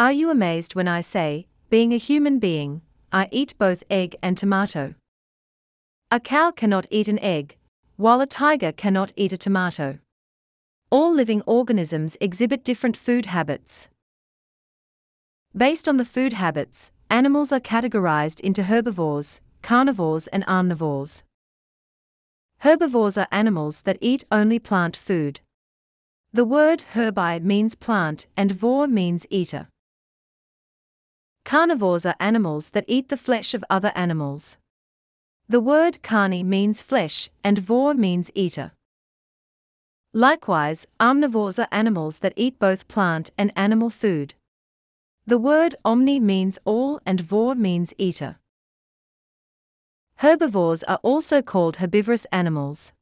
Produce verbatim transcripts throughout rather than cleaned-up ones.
Are you amazed when I say, being a human being, I eat both egg and tomato? A cow cannot eat an egg, while a tiger cannot eat a tomato. All living organisms exhibit different food habits. Based on the food habits, animals are categorized into herbivores, carnivores, and omnivores. Herbivores are animals that eat only plant food. The word herbi means plant and vor means eater. Carnivores are animals that eat the flesh of other animals. The word carni means flesh and vor means eater. Likewise, omnivores are animals that eat both plant and animal food. The word omni means all and vor means eater. Herbivores are also called herbivorous animals.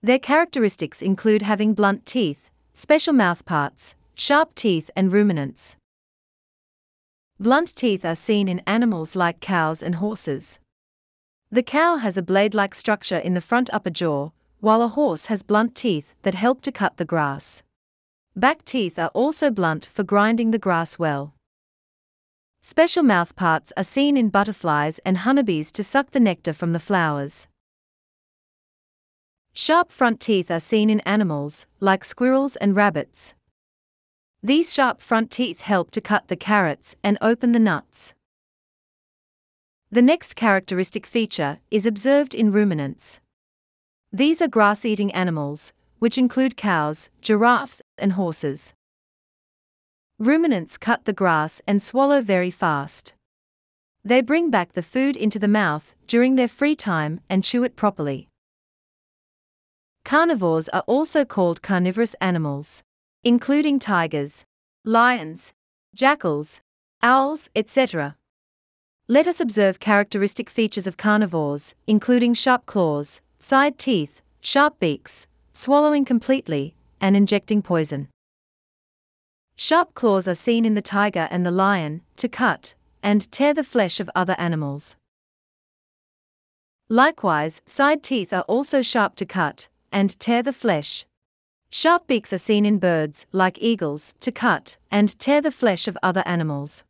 Their characteristics include having blunt teeth, special mouthparts, sharp teeth, and ruminants. Blunt teeth are seen in animals like cows and horses. The cow has a blade-like structure in the front upper jaw, while a horse has blunt teeth that help to cut the grass. Back teeth are also blunt for grinding the grass well. Special mouthparts are seen in butterflies and honeybees to suck the nectar from the flowers. Sharp front teeth are seen in animals, like squirrels and rabbits. These sharp front teeth help to cut the carrots and open the nuts. The next characteristic feature is observed in ruminants. These are grass-eating animals, which include cows, giraffes, and horses. Ruminants cut the grass and swallow very fast. They bring back the food into the mouth during their free time and chew it properly. Carnivores are also called carnivorous animals, including tigers, lions, jackals, owls, et cetera. Let us observe characteristic features of carnivores, including sharp claws, side teeth, sharp beaks, swallowing completely, and injecting poison. Sharp claws are seen in the tiger and the lion, to cut and tear the flesh of other animals. Likewise, side teeth are also sharp to cut and tear the flesh. Sharp beaks are seen in birds, like eagles, to cut and tear the flesh of other animals.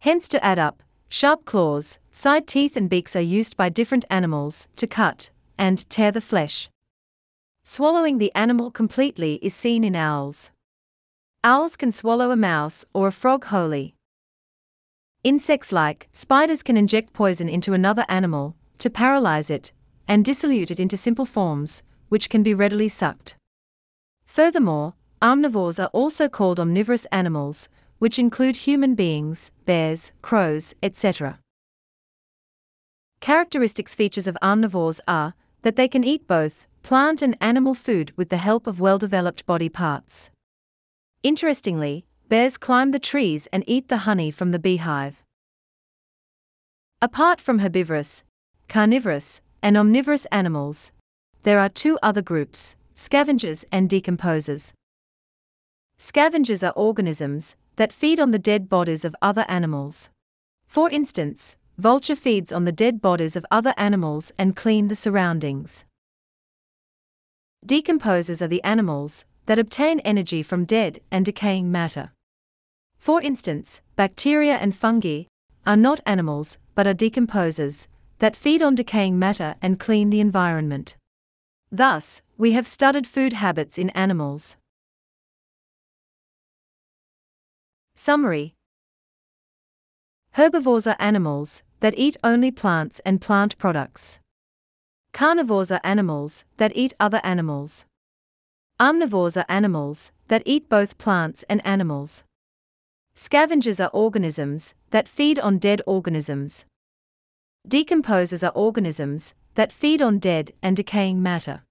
Hence, to add up, sharp claws, side teeth, and beaks are used by different animals to cut and tear the flesh. Swallowing the animal completely is seen in owls. Owls can swallow a mouse or a frog wholly. Insects like spiders can inject poison into another animal to paralyze it and dissolute it into simple forms, which can be readily sucked. Furthermore, omnivores are also called omnivorous animals, which include human beings, bears, crows, et cetera. Characteristics features of omnivores are that they can eat both plant and animal food with the help of well-developed body parts. Interestingly, bears climb the trees and eat the honey from the beehive. Apart from herbivorous, carnivorous, and omnivorous animals, there are two other groups, scavengers and decomposers. Scavengers are organisms that feed on the dead bodies of other animals. For instance, vulture feeds on the dead bodies of other animals and clean the surroundings. Decomposers are the animals that obtain energy from dead and decaying matter. For instance, bacteria and fungi are not animals but are decomposers that feed on decaying matter and clean the environment. Thus, we have studied food habits in animals. Summary: Herbivores are animals that eat only plants and plant products. Carnivores are animals that eat other animals. Omnivores are animals that eat both plants and animals. Scavengers are organisms that feed on dead organisms. Decomposers are organisms that feed on dead and decaying matter.